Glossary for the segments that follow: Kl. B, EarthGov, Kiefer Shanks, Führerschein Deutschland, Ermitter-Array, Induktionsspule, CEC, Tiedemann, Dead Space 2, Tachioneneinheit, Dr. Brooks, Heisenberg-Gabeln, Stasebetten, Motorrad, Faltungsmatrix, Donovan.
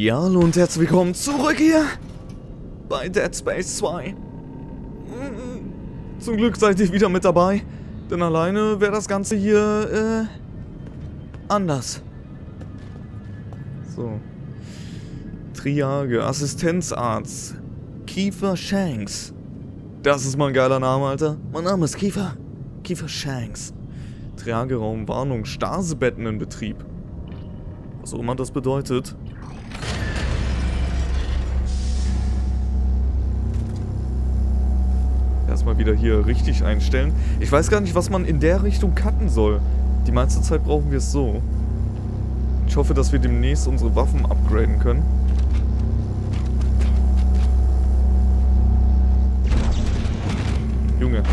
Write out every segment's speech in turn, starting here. Ja, hallo und herzlich willkommen zurück hier bei Dead Space 2. Zum Glück seid ihr wieder mit dabei, denn alleine wäre das Ganze hier anders. So. Triage, Assistenzarzt, Kiefer Shanks. Das ist mal ein geiler Name, Alter. Mein Name ist Kiefer. Kiefer Shanks. Triageraum, Warnung, Stasebetten in Betrieb. Was auch immer das bedeutet. Erstmal wieder hier richtig einstellen. Ich weiß gar nicht, was man in der Richtung cutten soll. Die meiste Zeit brauchen wir es so. Ich hoffe, dass wir demnächst unsere Waffen upgraden können. Junge.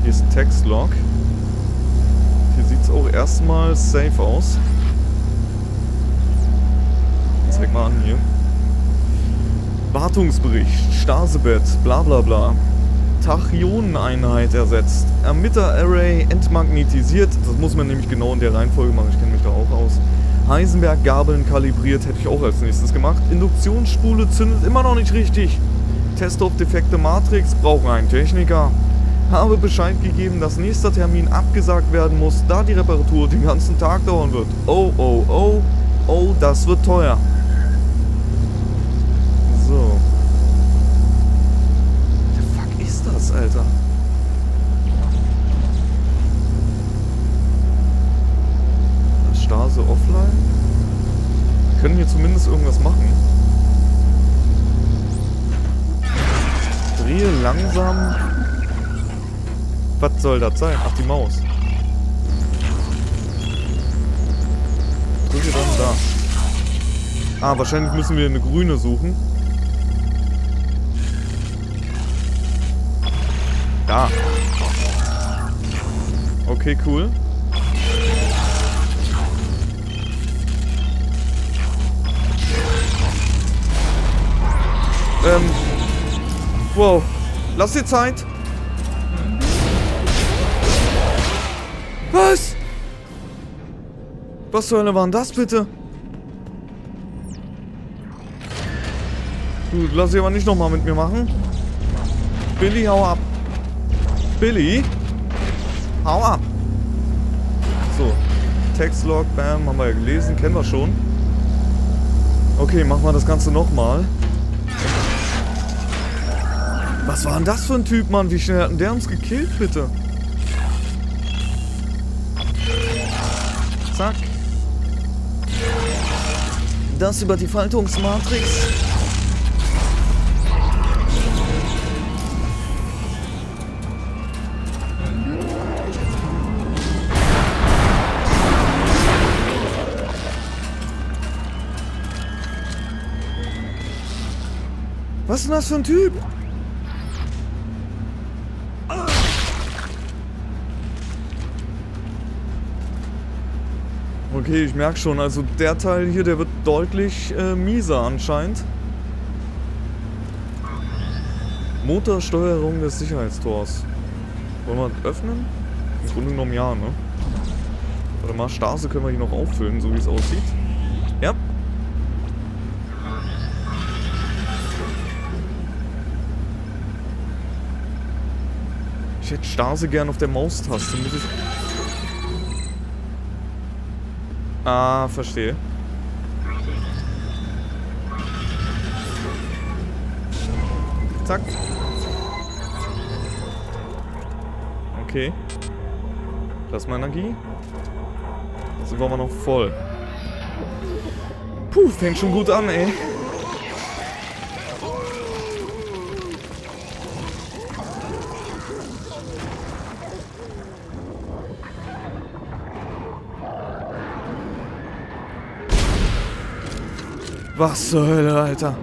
Hier ist ein Textlog. Sieht es auch erstmal safe aus. Zeig mal an hier. Wartungsbericht, Stasebett, bla bla bla. Tachioneneinheit ersetzt. Ermitter-Array entmagnetisiert. Das muss man nämlich genau in der Reihenfolge machen, ich kenne mich da auch aus. Heisenberg-Gabeln kalibriert, hätte ich auch als nächstes gemacht. Induktionsspule zündet immer noch nicht richtig. Test auf defekte Matrix, brauchen einen Techniker. Habe Bescheid gegeben, dass nächster Termin abgesagt werden muss, da die Reparatur den ganzen Tag dauern wird. Oh, oh, oh, oh, das wird teuer. So. What the fuck ist das, Alter? Stase offline? Wir können hier zumindest irgendwas machen. Drehe langsam. Was soll das sein? Ach, die Maus. Drücke dann da. Ah, wahrscheinlich müssen wir eine grüne suchen. Da. Okay, cool. Wow. Lass dir Zeit. Was? Was zur Hölle war denn das bitte? Du, lass dich aber nicht nochmal mit mir machen. Billy, hau ab. Billy? Hau ab. So. Textlog, bam, haben wir ja gelesen, kennen wir schon. Okay, machen wir das Ganze nochmal. Was war denn das für ein Typ, Mann? Wie schnell hat denn der uns gekillt, bitte? Zack. Das über die Faltungsmatrix. Was ist denn das für ein Typ? Okay, ich merke schon, also der Teil hier, der wird deutlich mieser anscheinend. Motorsteuerung des Sicherheitstors. Wollen wir das öffnen? Im Grunde genommen ja, ne? Warte mal, Stase können wir hier noch auffüllen, so wie es aussieht. Ja. Ich hätte Stase gern auf der Maustaste, muss ich... Ah, verstehe. Zack. Okay. Plasma-Energie. Das sind wir noch voll. Puh, fängt schon gut an, ey. Was zur Hölle, Alter?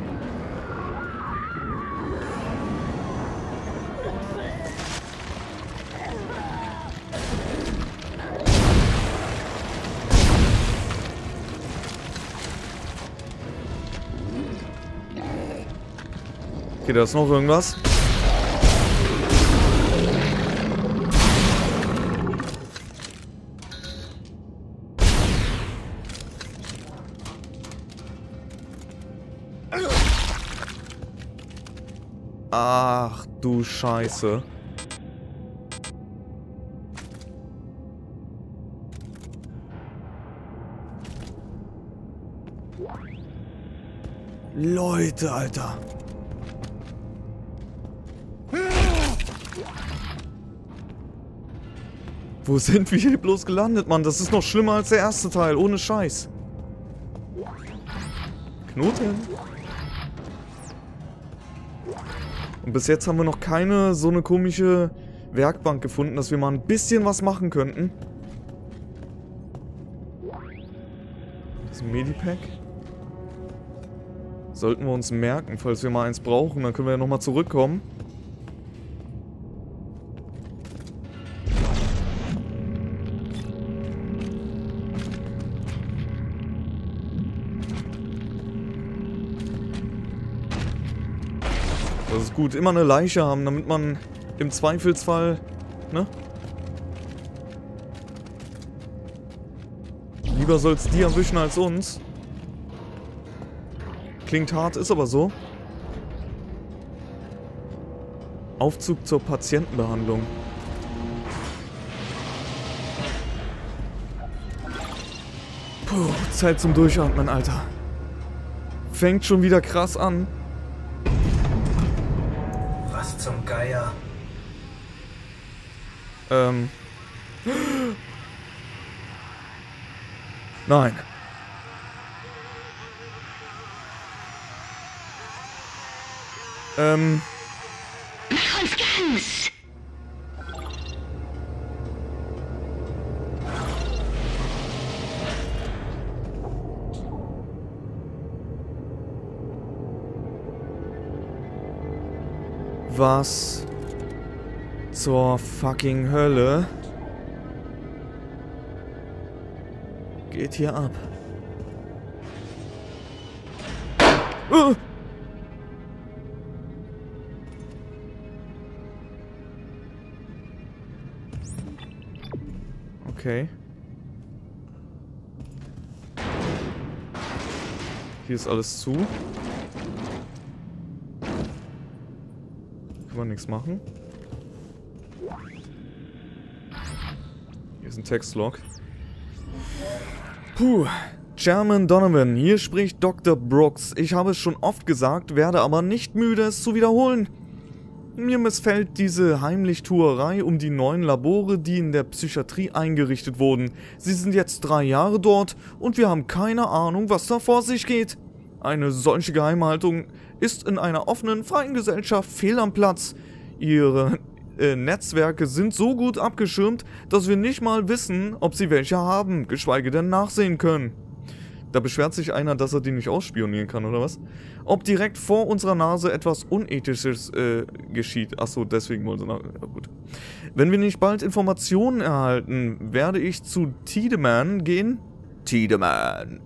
Okay, da ist noch irgendwas. Ach du Scheiße. Leute, Alter. Wo sind wir hier bloß gelandet, Mann? Das ist noch schlimmer als der erste Teil, ohne Scheiß. Knoten. Und bis jetzt haben wir noch keine so eine komische Werkbank gefunden, dass wir mal ein bisschen was machen könnten. Das Medipack. Sollten wir uns merken, falls wir mal eins brauchen, dann können wir ja nochmal zurückkommen. Das ist gut, immer eine Leiche haben, damit man im Zweifelsfall, ne? Lieber soll's die erwischen als uns. Klingt hart, ist aber so. Aufzug zur Patientenbehandlung. Puh, Zeit zum Durchatmen, Alter. Fängt schon wieder krass an. Was zum Geier? Nein. Was zur fucking Hölle geht hier ab? Okay. Hier ist alles zu. Kann man nichts machen. Hier ist ein Textlog. Puh. Chairman Donovan, hier spricht Dr. Brooks. Ich habe es schon oft gesagt, werde aber nicht müde, es zu wiederholen. Mir missfällt diese Heimlichtuerei um die neuen Labore, die in der Psychiatrie eingerichtet wurden. Sie sind jetzt 3 Jahre dort und wir haben keine Ahnung, was da vor sich geht. Eine solche Geheimhaltung ist in einer offenen, freien Gesellschaft fehl am Platz. Ihre Netzwerke sind so gut abgeschirmt, dass wir nicht mal wissen, ob sie welche haben, geschweige denn nachsehen können. Da beschwert sich einer, dass er die nicht ausspionieren kann, oder was? Ob direkt vor unserer Nase etwas Unethisches geschieht. Achso, deswegen wollen sie nach... Ja, gut. Wenn wir nicht bald Informationen erhalten, werde ich zu Tiedemann gehen. Tiedemann.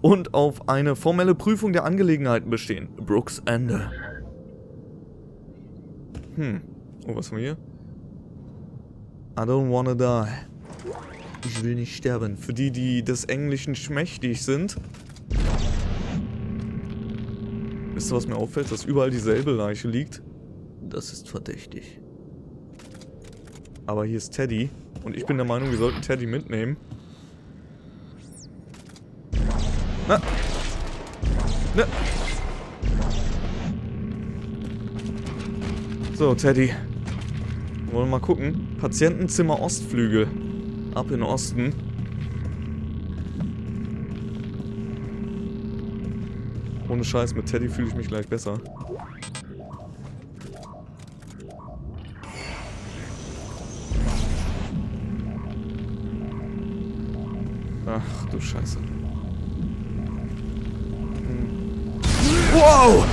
Und auf eine formelle Prüfung der Angelegenheiten bestehen. Brooks Ende. Oh, was haben wir hier? I don't wanna die. Ich will nicht sterben. Für die, die des Englischen schmächtig sind. Wisst ihr, was mir auffällt? Dass überall dieselbe Leiche liegt. Das ist verdächtig. Aber hier ist Teddy. Und ich bin der Meinung, wir sollten Teddy mitnehmen. Na! Na! So, Teddy. Wollen wir mal gucken. Patientenzimmer Ostflügel. Ab in Osten. Ohne Scheiß, mit Teddy fühle ich mich gleich besser. Ach du Scheiße. Wow!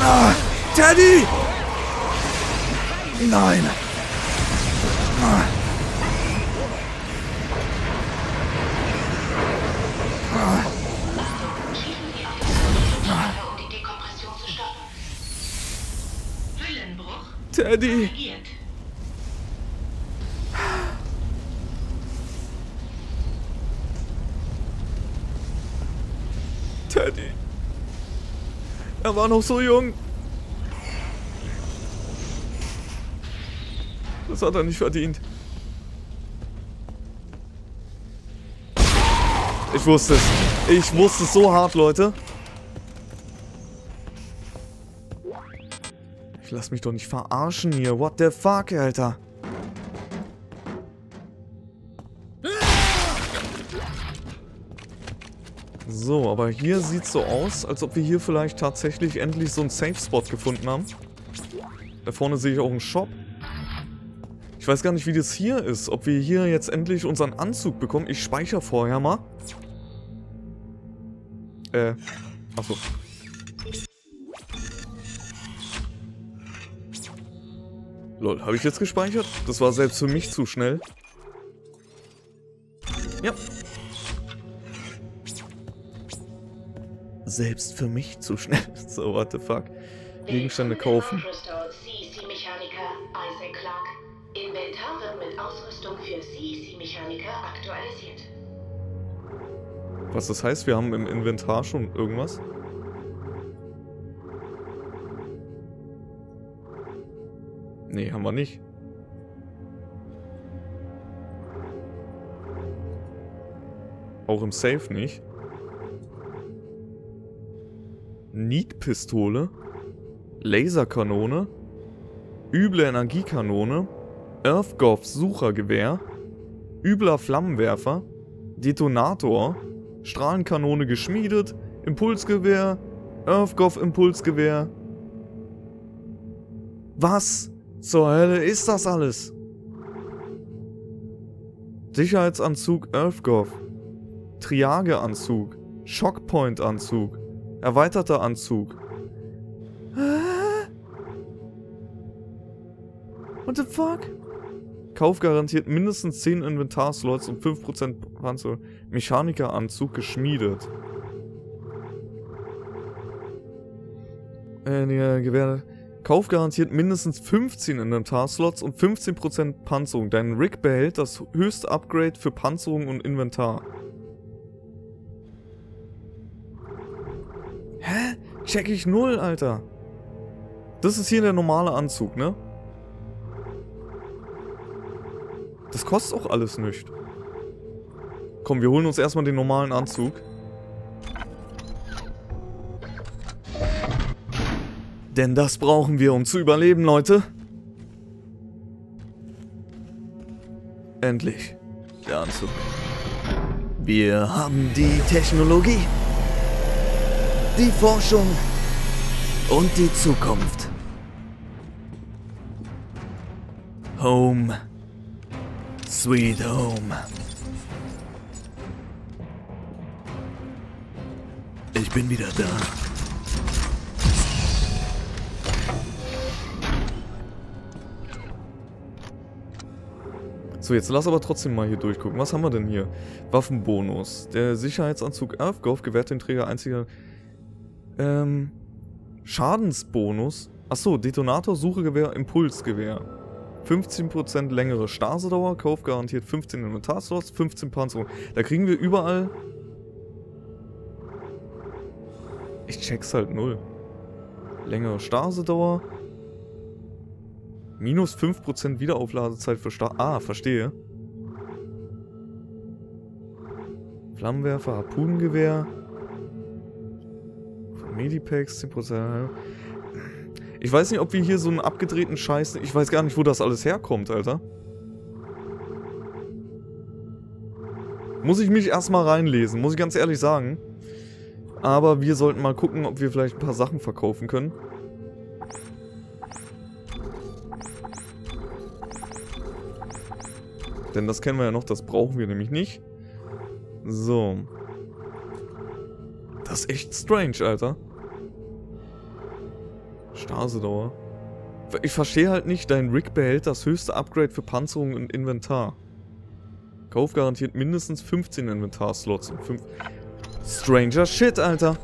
Ah, Teddy! Nein! Teddy! Teddy! Er war noch so jung. Das hat er nicht verdient. Ich wusste es. Ich wusste es so hart, Leute. Ich lass mich doch nicht verarschen hier. What the fuck, Alter? So, aber hier sieht es so aus, als ob wir hier vielleicht tatsächlich endlich so einen Safe-Spot gefunden haben. Da vorne sehe ich auch einen Shop. Ich weiß gar nicht, wie das hier ist. Ob wir hier jetzt endlich unseren Anzug bekommen. Ich speichere vorher mal. Achso. Lol, habe ich jetzt gespeichert? Das war selbst für mich zu schnell. Ja. Selbst für mich zu schnell. So, what the fuck. Gegenstände kaufen. Inventar wird mit Ausrüstung für CEC-Mechaniker aktualisiert. Was das heißt, wir haben im Inventar schon irgendwas? Nee, haben wir nicht. Auch im Safe nicht. Need-Pistole, Laserkanone, üble Energiekanone, EarthGov Suchergewehr, übler Flammenwerfer, Detonator, Strahlenkanone geschmiedet, Impulsgewehr, EarthGov Impulsgewehr. Was zur Hölle ist das alles? Sicherheitsanzug EarthGov, Triageanzug, Shockpoint-Anzug, erweiterter Anzug. What the fuck? Kauf garantiert mindestens 10 Inventarslots und 5% Panzer. Mechanikeranzug geschmiedet. Kauf garantiert mindestens 15 Inventarslots und 15% Panzerung. Dein Rig behält das höchste Upgrade für Panzerung und Inventar. Hä? Check ich null, Alter. Das ist hier der normale Anzug, ne? Das kostet auch alles nicht. Komm, wir holen uns erstmal den normalen Anzug. Denn das brauchen wir, um zu überleben, Leute. Endlich. Der Anzug. Wir haben die Technologie, die Forschung und die Zukunft. Home. Sweet Home. Ich bin wieder da. So, jetzt lass aber trotzdem mal hier durchgucken. Was haben wir denn hier? Waffenbonus. Der Sicherheitsanzug EarthGov gewährt den Träger einziger... Schadensbonus. Achso, Detonator, Suchegewehr, Impulsgewehr. 15% längere Stasedauer, Kauf garantiert 15 Inventarslots, 15 Panzerung. Da kriegen wir überall... Ich check's halt null. Längere Stasedauer. Minus 5% Wiederaufladezeit für verstehe. Flammenwerfer, Harpunengewehr. Medipacks, 10%... Ich weiß nicht, ob wir hier so einen abgedrehten Scheiß... Ich weiß gar nicht, wo das alles herkommt, Alter. Muss ich mich erstmal reinlesen, muss ich ganz ehrlich sagen. Aber wir sollten mal gucken, ob wir vielleicht ein paar Sachen verkaufen können. Denn das kennen wir ja noch, das brauchen wir nämlich nicht. So. Das ist echt strange, Alter. Stasedauer. Ich verstehe halt nicht, dein Rig behält das höchste Upgrade für Panzerung und Inventar. Kauf garantiert mindestens 15 Inventarslots und 5... Stranger Shit, Alter!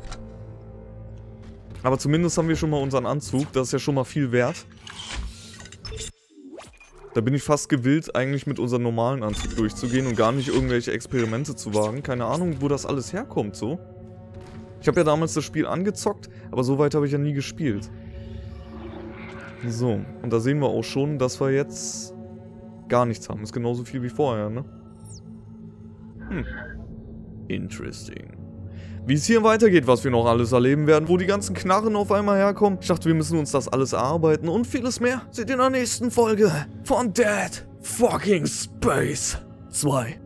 Aber zumindest haben wir schon mal unseren Anzug, das ist ja schon mal viel wert. Da bin ich fast gewillt, eigentlich mit unserem normalen Anzug durchzugehen und gar nicht irgendwelche Experimente zu wagen. Keine Ahnung, wo das alles herkommt, so. Ich habe ja damals das Spiel angezockt, aber so weit habe ich ja nie gespielt. So, und da sehen wir auch schon, dass wir jetzt gar nichts haben. Ist genauso viel wie vorher, ne? Hm. Interesting. Wie es hier weitergeht, was wir noch alles erleben werden, wo die ganzen Knarren auf einmal herkommen. Ich dachte, wir müssen uns das alles erarbeiten und vieles mehr seht ihr in der nächsten Folge von Dead Fucking Space 2.